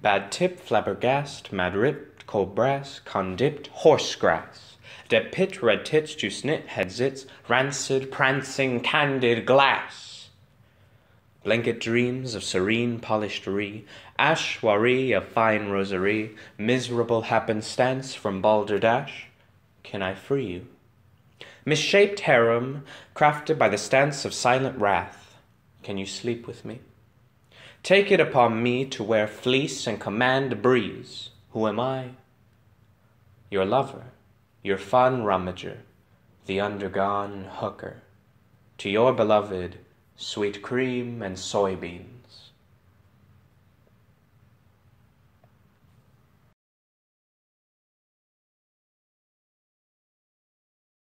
Bad tip, flabbergast, mad ripped, cold brass, condipped, horsegrass. Dead pit, red tits, juice knit, head zits, rancid, prancing, candid glass. Blanket dreams of serene polishedry, ash soiree of fine rosary, miserable happenstance from balderdash, can I free you? Misshaped harem, crafted by the stance of silent wrath, can you sleep with me? Take it upon me to wear fleece and command a breeze. Who am I? Your lover, your fun rummager, the undergone hooker. To your beloved, sweet cream and soybeans.